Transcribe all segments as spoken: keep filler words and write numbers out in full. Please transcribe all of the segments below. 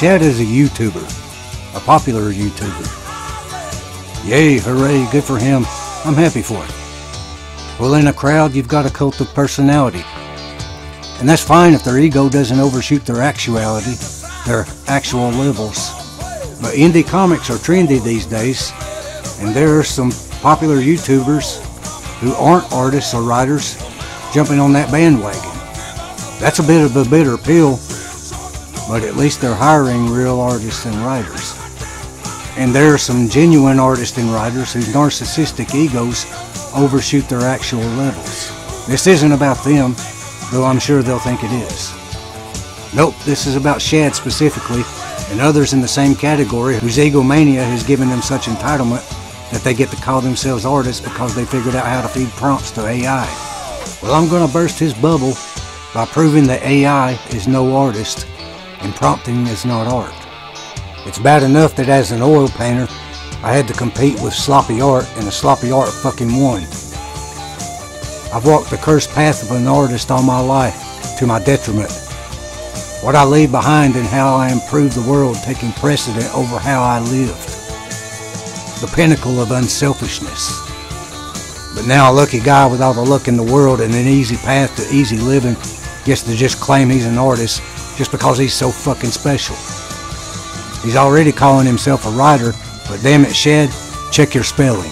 Chad is a YouTuber, a popular YouTuber. Yay, hooray, good for him. I'm happy for it. Well, in a crowd, you've got a cult of personality. And that's fine if their ego doesn't overshoot their actuality, their actual levels. But indie comics are trendy these days, and there are some popular YouTubers who aren't artists or writers jumping on that bandwagon. That's a bit of a bitter pill, but at least they're hiring real artists and writers. And there are some genuine artists and writers whose narcissistic egos overshoot their actual levels. This isn't about them, though I'm sure they'll think it is. Nope, this is about Shad specifically, and others in the same category whose egomania has given them such entitlement that they get to call themselves artists because they figured out how to feed prompts to A I. Well, I'm going to burst his bubble by proving that A I is no artist and prompting is not art. It's bad enough that as an oil painter, I had to compete with sloppy art, and the sloppy art fucking won. I've walked the cursed path of an artist all my life, to my detriment. What I leave behind and how I improve the world taking precedent over how I lived. The pinnacle of unselfishness. But now a lucky guy with all the luck in the world and an easy path to easy living gets to just claim he's an artist just because he's so fucking special. He's already calling himself a writer, but damn it, Shad, check your spelling.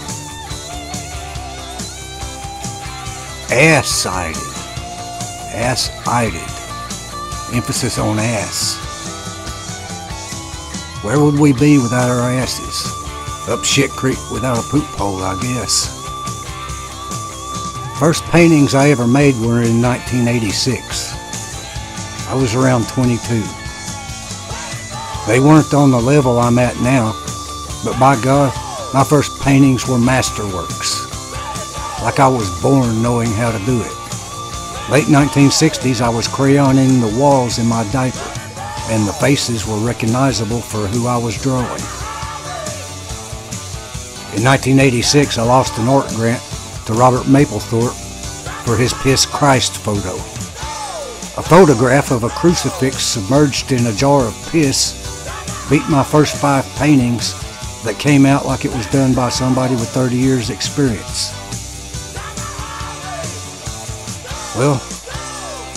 Ass-sided. Ass-sided. Emphasis on ass. Where would we be without our asses? Up shit creek without a poop hole, I guess. First paintings I ever made were in nineteen eighty-six. I was around twenty-two. They weren't on the level I'm at now, but by God, my first paintings were masterworks. Like I was born knowing how to do it. Late nineteen sixties, I was crayoning the walls in my diaper, and the faces were recognizable for who I was drawing. In nineteen eighty-six, I lost an art grant to Robert Mapplethorpe for his Piss Christ photo. A photograph of a crucifix submerged in a jar of piss beat my first five paintings that came out like it was done by somebody with thirty years experience. Well,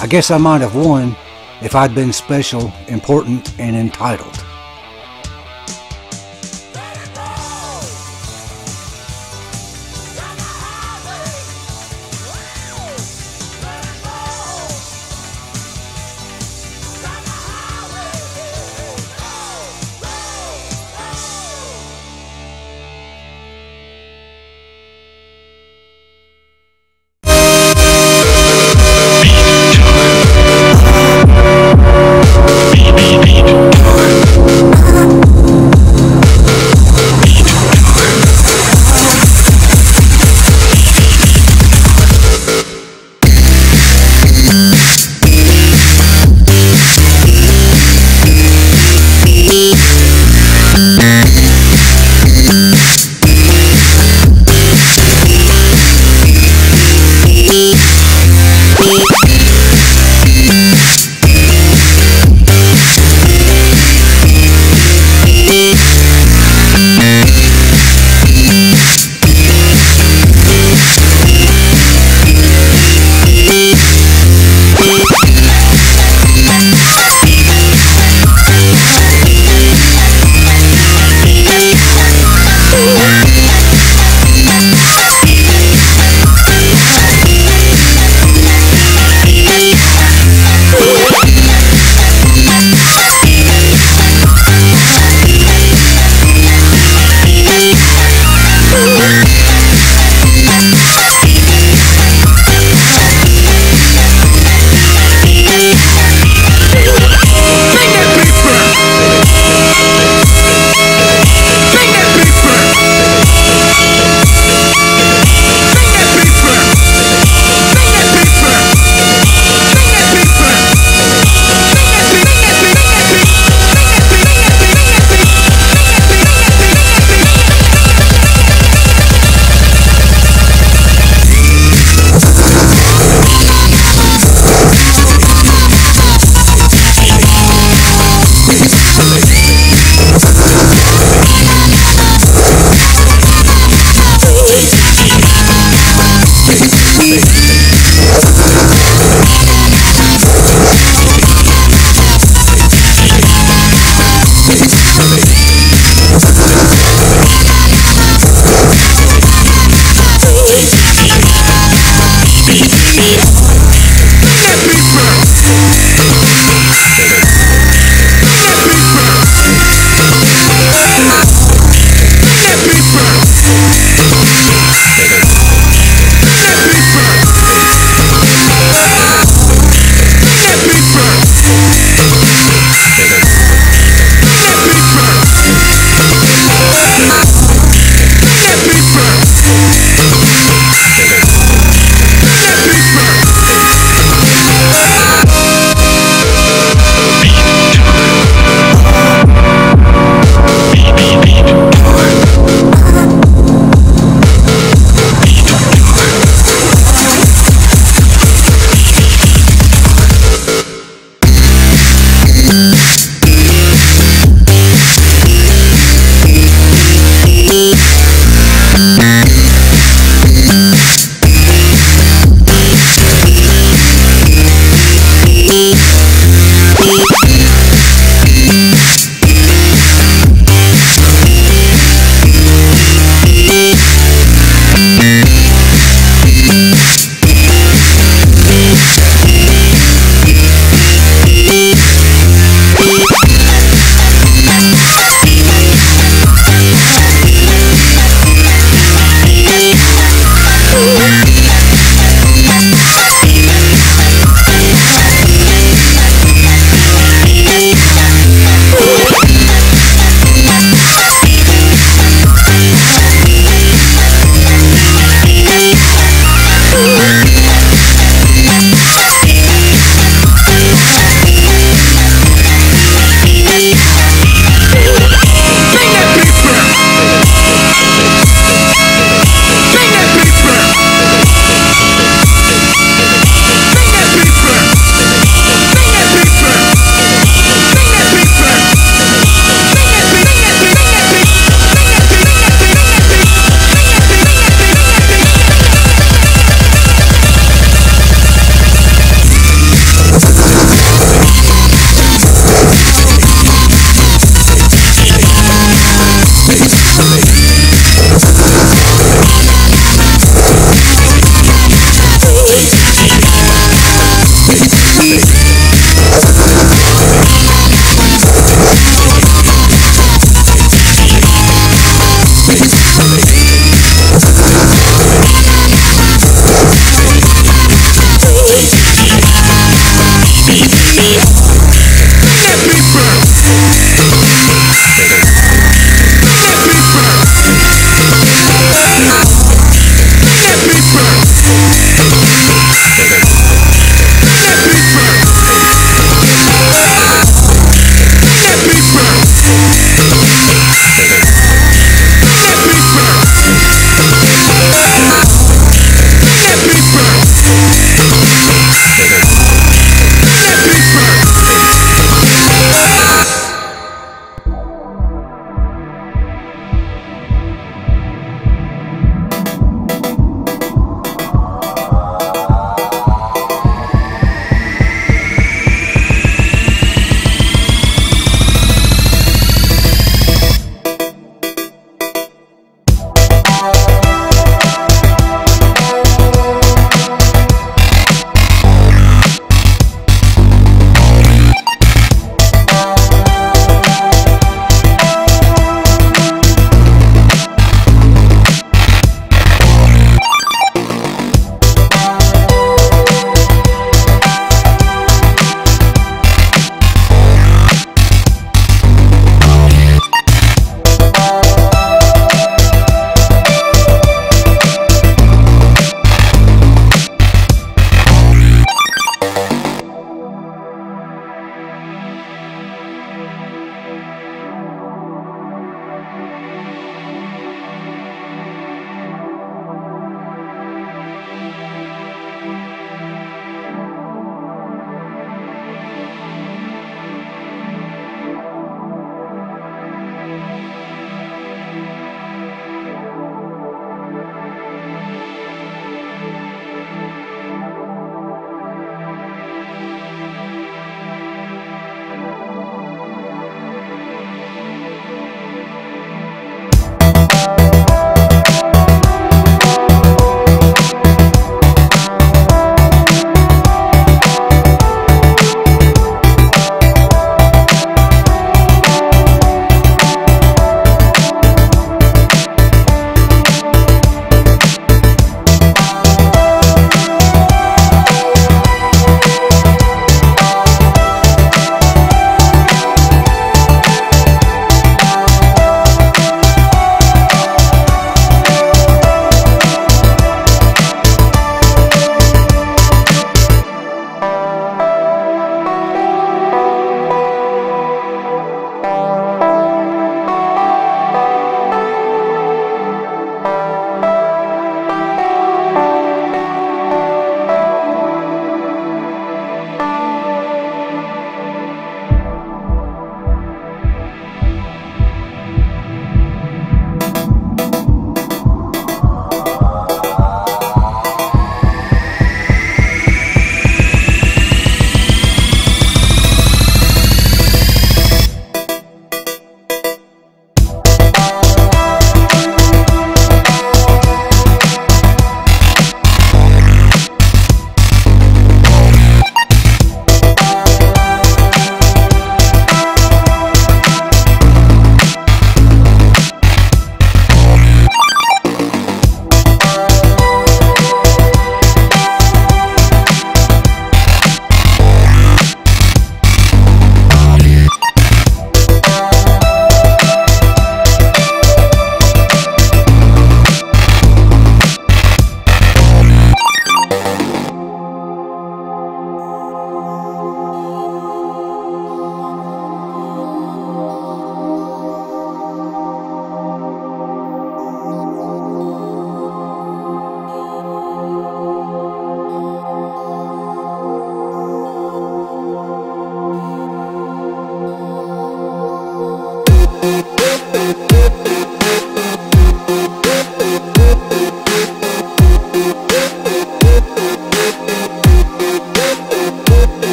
I guess I might have won if I'd been special, important, and entitled. Beep, beep, beep.